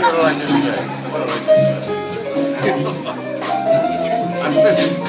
What do I just say? What do I just say? I'm physical.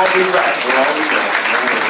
I'll be back.